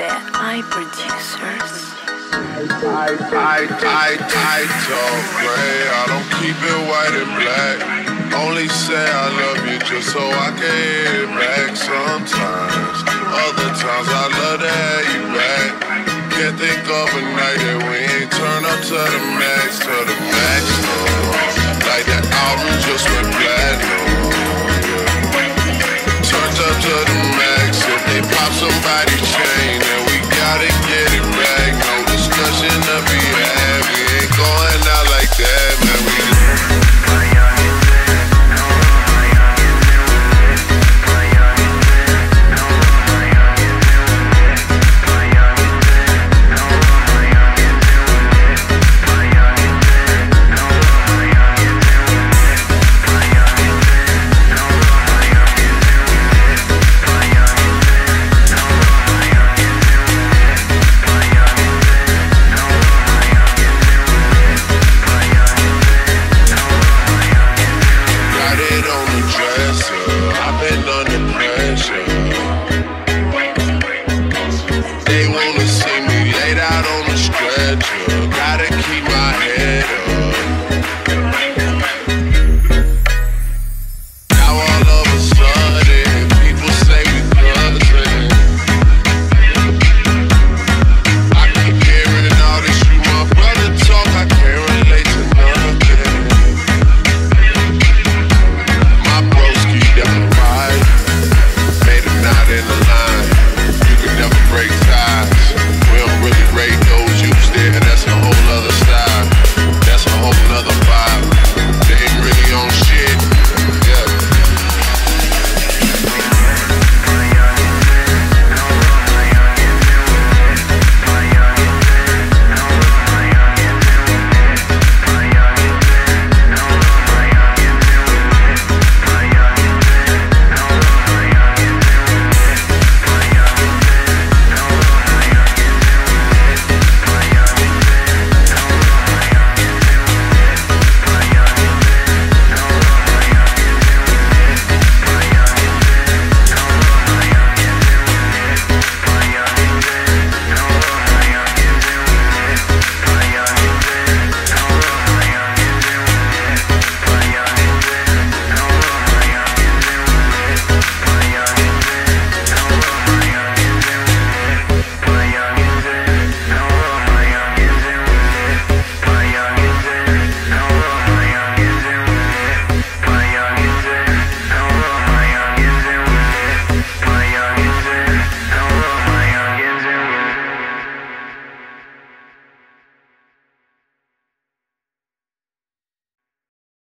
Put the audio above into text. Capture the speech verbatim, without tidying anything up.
the I producers. I I I I don't play. I don't keep it white and black. Only say I love you just so I can hit it back. Sometimes, other times I love to have you back. Can't think of a night that we ain't turn up to the max, to the max. No. Like that album just went platinum. Turned up to the max. If they pop somebody's chain, then we gotta get it back. No discussion to be had. We ain't going out like that, man. We under pressure. I've been under pressure.